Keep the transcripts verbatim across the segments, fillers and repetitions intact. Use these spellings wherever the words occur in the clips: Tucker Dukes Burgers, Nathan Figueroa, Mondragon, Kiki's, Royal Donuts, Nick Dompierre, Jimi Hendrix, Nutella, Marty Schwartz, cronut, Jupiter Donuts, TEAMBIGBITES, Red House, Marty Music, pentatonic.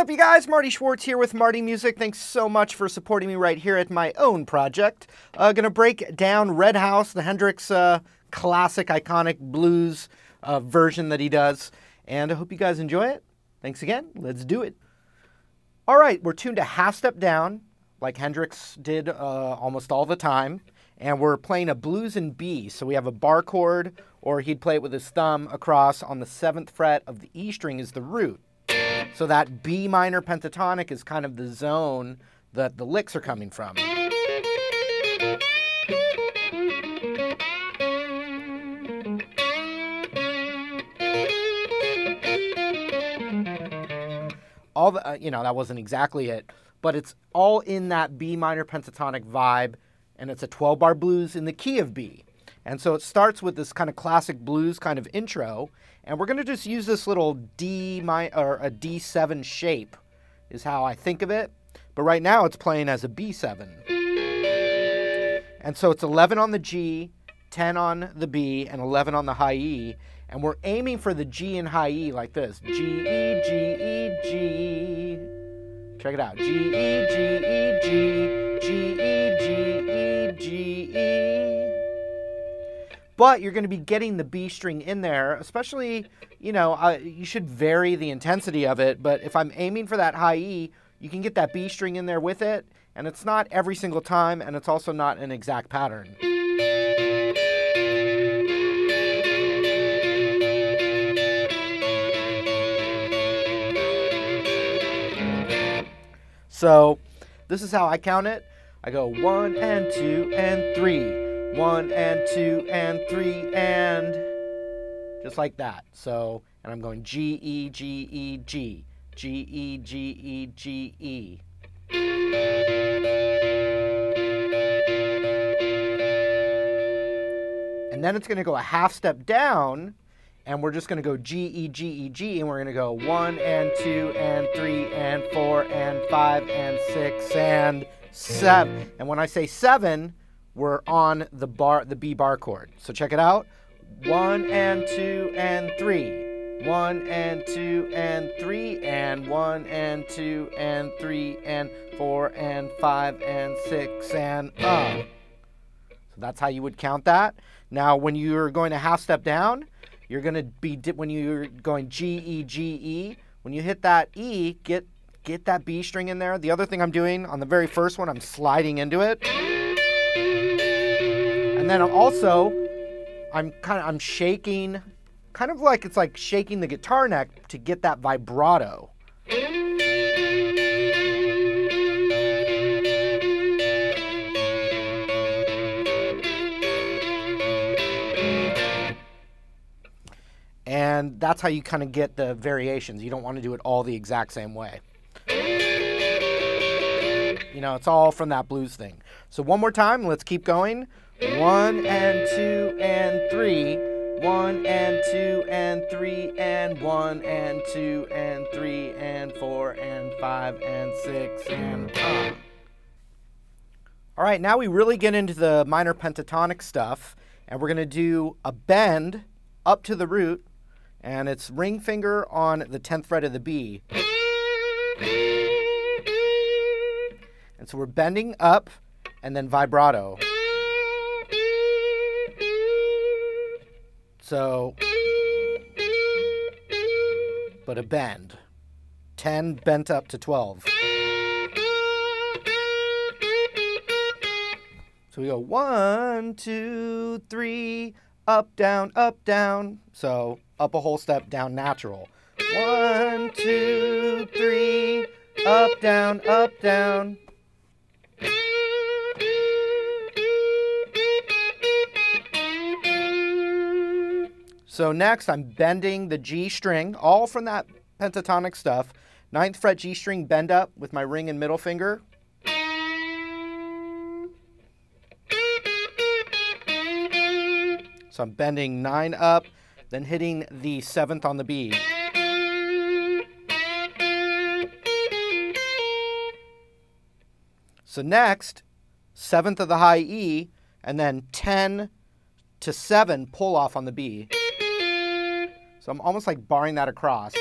up, you guys? Marty Schwartz here with Marty Music. Thanks so much for supporting me right here at my own project. Uh, gonna break down Red House, the Hendrix uh, classic, iconic blues uh, version that he does. And I hope you guys enjoy it. Thanks again. Let's do it. All right, we're tuned a half step down, like Hendrix did uh, almost all the time. And we're playing a blues in B. So we have a bar chord, or he'd play it with his thumb across on the seventh fret of the E string is the root. So that B minor pentatonic is kind of the zone that the licks are coming from. All the, uh, you know, that wasn't exactly it, but it's all in that B minor pentatonic vibe, and it's a twelve bar blues in the key of B. And so it starts with this kind of classic blues kind of intro, and we're going to just use this little D minor, or a D seven shape is how I think of it. But right now it's playing as a B seven. And so it's eleven on the G, ten on the B, and eleven on the high E, and we're aiming for the G and high E like this. G, E, G, E, G. Check it out. G, E, G, E, G, G, E, G, E, G, E. But you're going to be getting the B string in there, especially, you know, uh, you should vary the intensity of it. But if I'm aiming for that high E, you can get that B string in there with it. And it's not every single time, and it's also not an exact pattern. So this is how I count it. I go one and two and three. One and two and three and just like that. So, and I'm going G, E, G, E, G, G, E, G, E, G, E. And then it's going to go a half step down, and we're just going to go G, E, G, E, G, and we're going to go one and two and three and four and five and six and seven. And when I say seven, we're on the bar, the B bar chord. So check it out. One and two and three. One and two and three and one and two and three and four and five and six and uh. So that's how you would count that. Now when you're going a half step down, you're gonna be, when you're going G, E, G, E, when you hit that E, get, get that B string in there. The other thing I'm doing on the very first one, I'm sliding into it. And then also, I'm kind of I'm shaking, kind of like it's like shaking the guitar neck to get that vibrato. And that's how you kind of get the variations. You don't want to do it all the exact same way. You know, it's all from that blues thing. So one more time, let's keep going. One and two and three. One and two and three and one and two and three and four and five and six and uh. All right, now we really get into the minor pentatonic stuff, and we're gonna do a bend up to the root, and it's ring finger on the tenth fret of the B. And so we're bending up and then vibrato. So, but a bend. ten bent up to twelve. So we go one, two, three, up, down, up, down. So up a whole step, down natural. One, two, three, up, down, up, down. So next, I'm bending the G string, all from that pentatonic stuff. Ninth fret G string, bend up with my ring and middle finger. So I'm bending nine up, then hitting the seventh on the B. So next, seventh of the high E, and then ten to seven pull off on the B. So I'm almost like barring that across.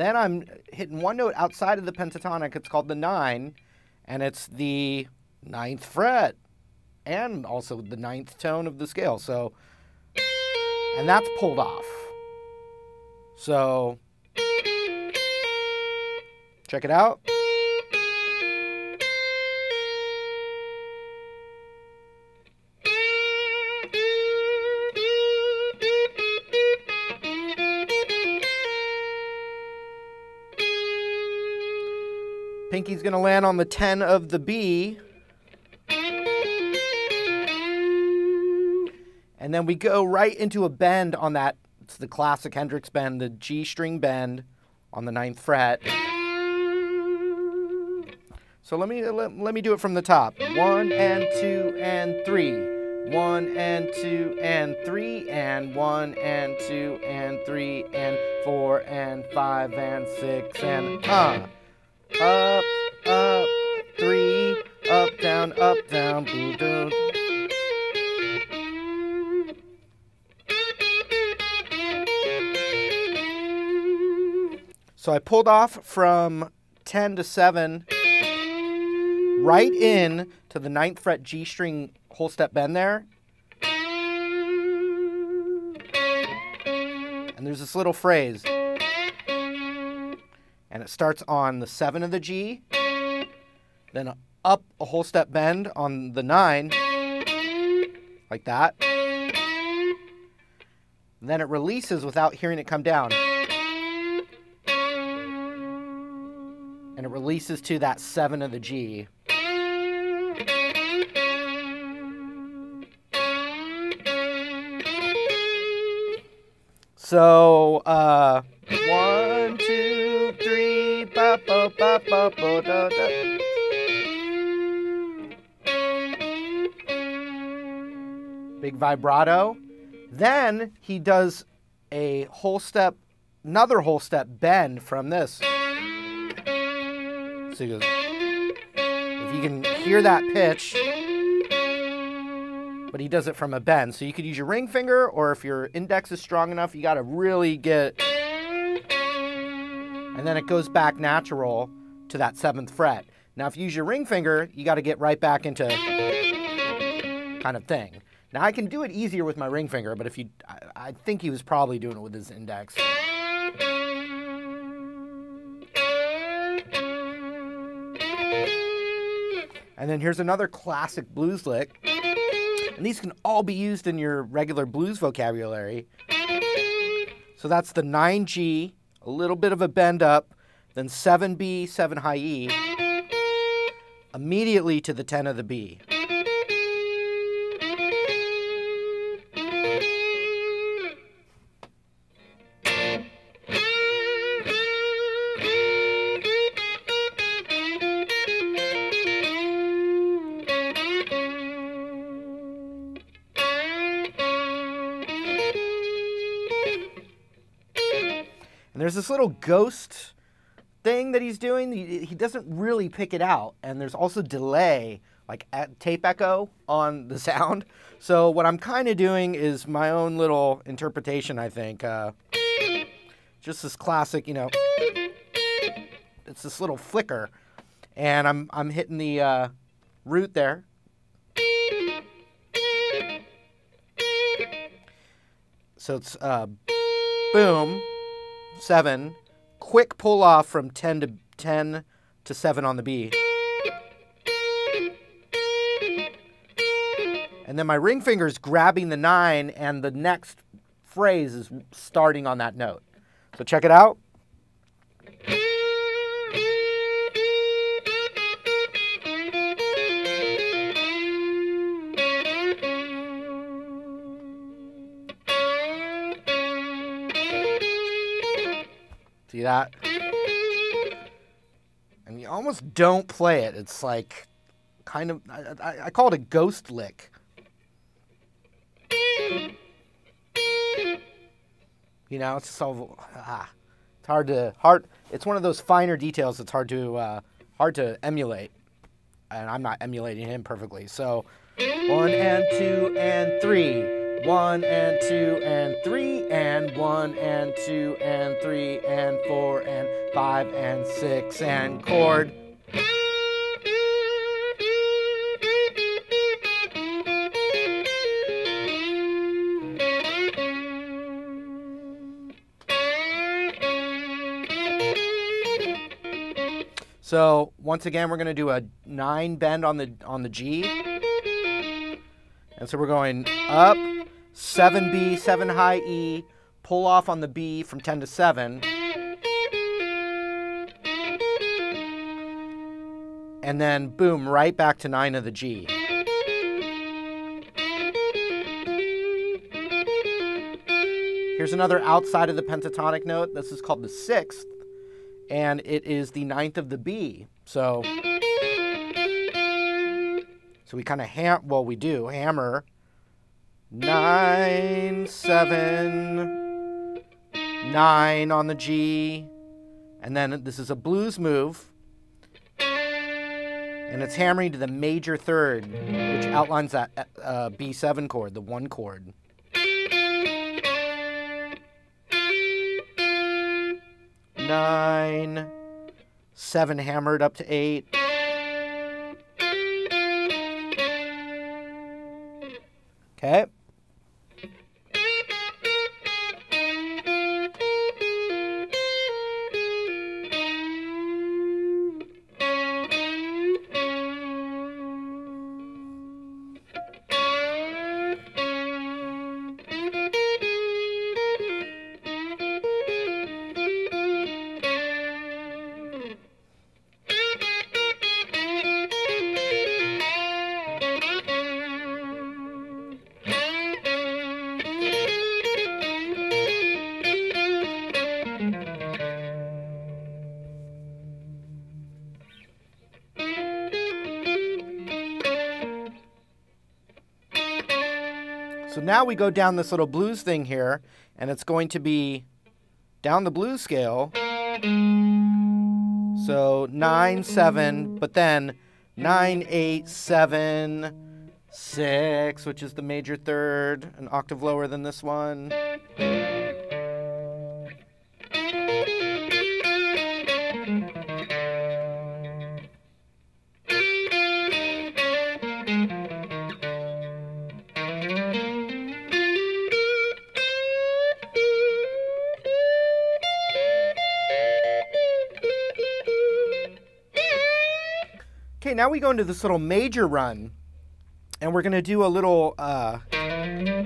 Then I'm hitting one note outside of the pentatonic. It's called the nine, and it's the ninth fret, and also the ninth tone of the scale. So, and that's pulled off. So, check it out. Pinky's going to land on the ten of the B. And then we go right into a bend on that. It's the classic Hendrix bend, the G string bend on the ninth fret. So let me, let, let me do it from the top. One and two and three. One and two and three and one and two and three and four and five and six and uh. Up, up, three, up, down, up, down, blue, down. So I pulled off from ten to seven, right in to the ninth fret G string whole step bend there. And there's this little phrase. And it starts on the seven of the G, then up a whole step bend on the nine, like that. And then it releases without hearing it come down. And it releases to that seven of the G. So, uh, one, two, big vibrato. Then he does a whole step, another whole step bend from this. So he goes, if you can hear that pitch, but he does it from a bend. So you could use your ring finger, or if your index is strong enough, you got to really get. And then it goes back natural to that seventh fret. Now if you use your ring finger, you got to get right back into kind of thing. Now I can do it easier with my ring finger, but if you, I, I think he was probably doing it with his index. And then here's another classic blues lick. And these can all be used in your regular blues vocabulary. So that's the nine G. A little bit of a bend up, then seven B, seven high E, immediately to the ten of the B. There's this little ghost thing that he's doing. He, he doesn't really pick it out. And there's also delay, like tape echo on the sound. So what I'm kind of doing is my own little interpretation, I think. Uh, just this classic, you know, it's this little flicker. And I'm, I'm hitting the uh, root there. So it's uh, boom. Seven, quick pull off from ten to ten to seven on the B, and then my ring finger is grabbing the nine, and the next phrase is starting on that note. So check it out. See that? And you almost don't play it. It's like kind of, I, I call it a ghost lick. You know, it's just all, ah, it's hard to, hard, it's one of those finer details that's hard to, uh, hard to emulate. And I'm not emulating him perfectly. So one and two and three. One and two and three and one and two and three and four and five and six and chord. So once again, we're going to do a nine bend on the on the G, and so we're going up, seven B, seven high E, pull off on the B from ten to seven, and then boom, right back to nine of the G. Here's another outside of the pentatonic note. This is called the sixth. And it is the ninth of the B. So, so we kind of ham, well we do, hammer, nine, seven, nine on the G. And then this is a blues move. And it's hammering to the major third, which outlines that uh, B seven chord, the one chord. Nine, seven hammered up to eight. Okay. So now we go down this little blues thing here, and it's going to be down the blues scale. So nine, seven, but then nine, eight, seven, six, which is the major third, an octave lower than this one. Okay, now we go into this little major run, and we're going to do a little, uh, and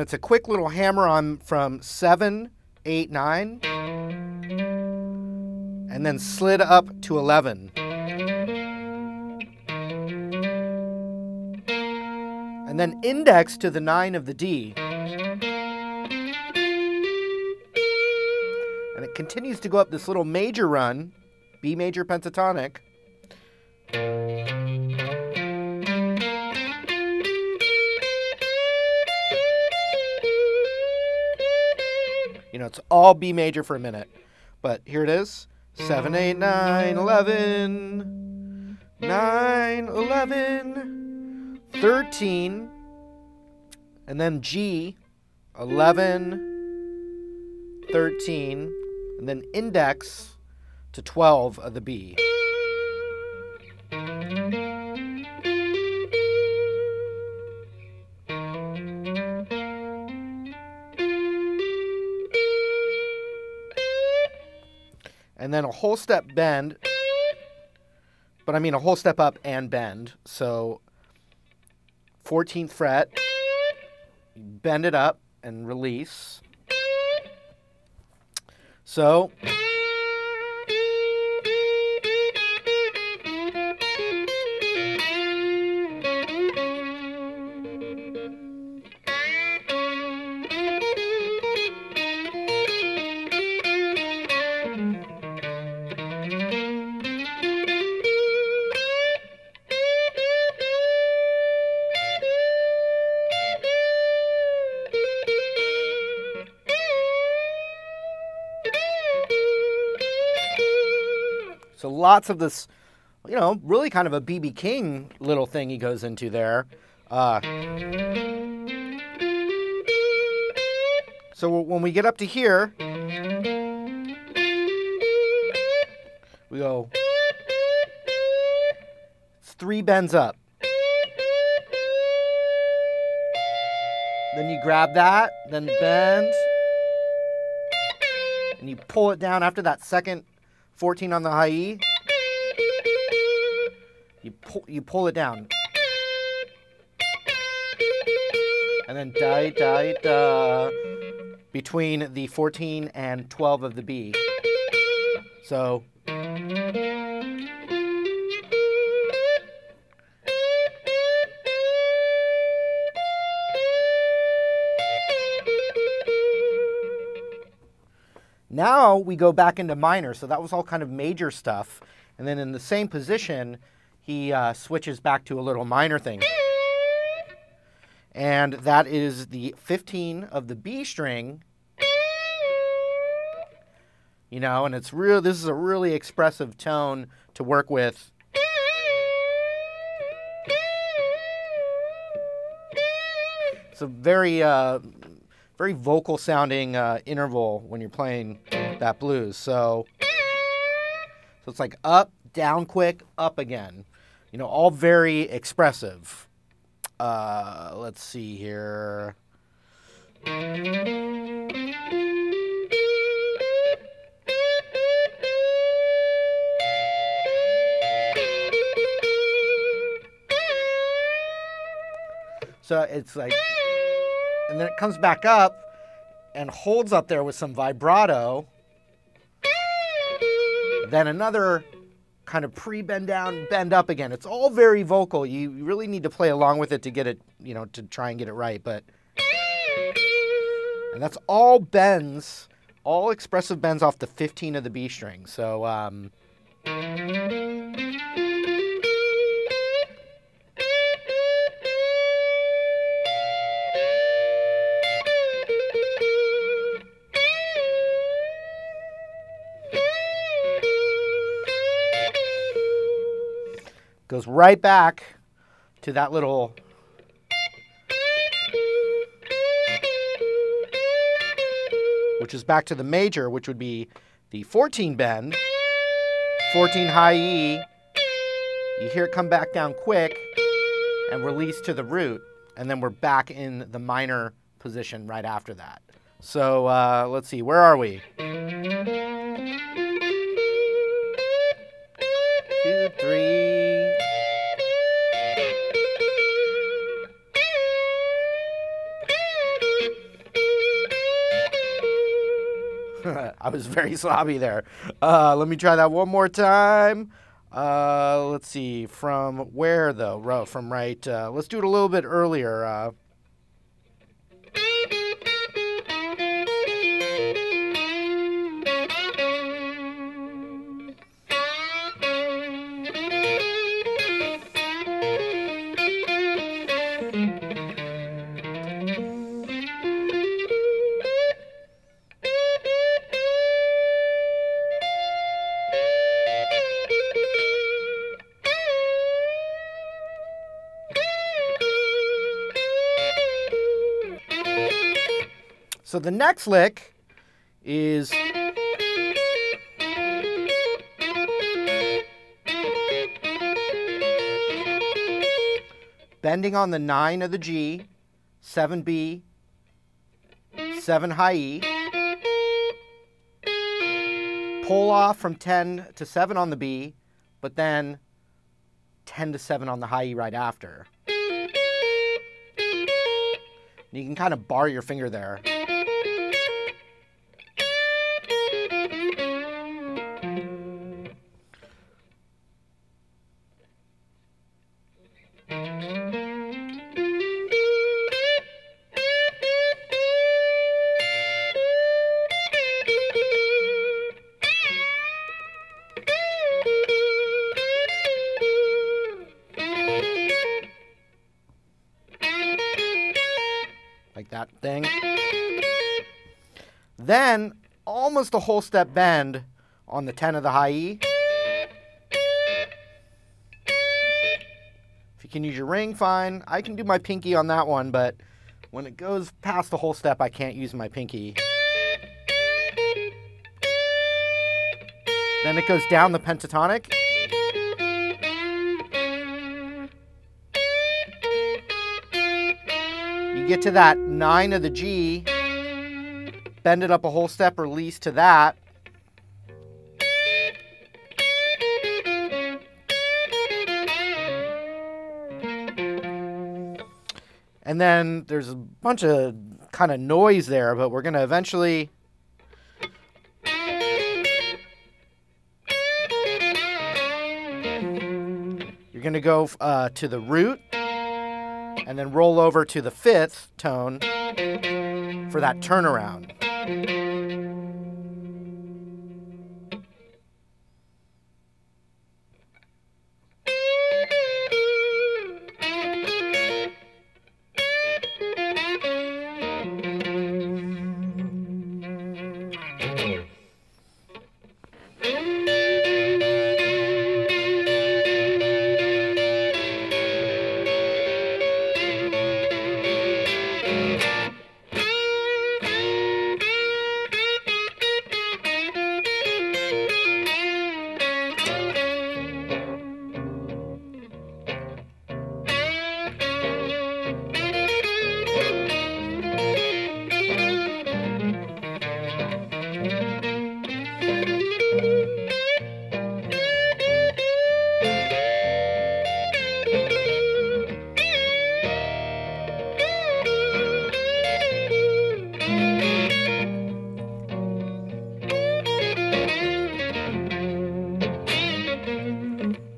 it's a quick little hammer-on from seven, eight, nine, and then slid up to eleven. And then index to the nine of the D. And it continues to go up this little major run. B major pentatonic. You know, it's all B major for a minute. But here it is. seven, eight, nine, eleven. nine, eleven. thirteen. And then G. eleven. thirteen. And then index to twelve of the B. And then a whole step bend, but I mean a whole step up and bend. So fourteenth fret, bend it up and release. So, So lots of this, you know, really kind of a B B King little thing he goes into there. Uh, so when we get up to here, we go, it's three bends up. Then you grab that, then bend, and you pull it down after that second fourteen on the high E. You pull, you pull it down. And then da da da between the fourteen and twelve of the B. So now we go back into minor, so that was all kind of major stuff. And then in the same position, he uh, switches back to a little minor thing. And that is the fifteen of the B string. You know, and it's real, this is a really expressive tone to work with. It's a very, uh, very vocal sounding uh, interval when you're playing that blues. So, so it's like up, down quick, up again. You know, all very expressive. Uh, let's see here. So it's like, and then it comes back up and holds up there with some vibrato. Then another kind of pre-bend down, bend up again. It's all very vocal. You really need to play along with it to get it, you know, to try and get it right. But, and that's all bends, all expressive bends off the fifteen of the B string. So, um, goes right back to that little, which is back to the major, which would be the fourteen bend, fourteen high E. You hear it come back down quick and release to the root, and then we're back in the minor position right after that. So uh, let's see, where are we? Two, three. I was very sloppy there. Uh, let me try that one more time. Uh, let's see, from where though? Row from right. Uh, let's do it a little bit earlier. Uh, So the next lick is bending on the nine of the G, seven B, seven high E, pull off from ten to seven on the B, but then ten to seven on the high E right after. And you can kind of bar your finger there. That thing. Then almost a whole step bend on the ten of the high E. If you can use your ring, fine. I can do my pinky on that one, but when it goes past the whole step, I can't use my pinky. Then it goes down the pentatonic. You get to that nine of the G, bend it up a whole step, release to that. And then there's a bunch of kind of noise there, but we're going to eventually... You're going to go uh, to the root and then roll over to the fifth tone for that turnaround.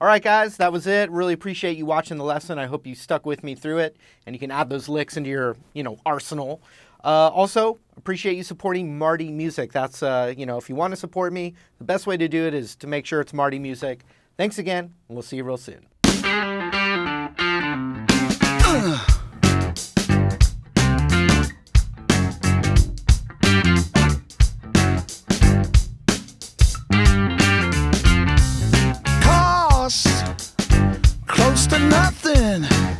All right, guys, that was it. Really appreciate you watching the lesson. I hope you stuck with me through it, and you can add those licks into your, you know, arsenal. Uh, also, appreciate you supporting Marty Music. That's, uh, you know, if you want to support me, the best way to do it is to make sure it's Marty Music. Thanks again, and we'll see you real soon. Close to nothing.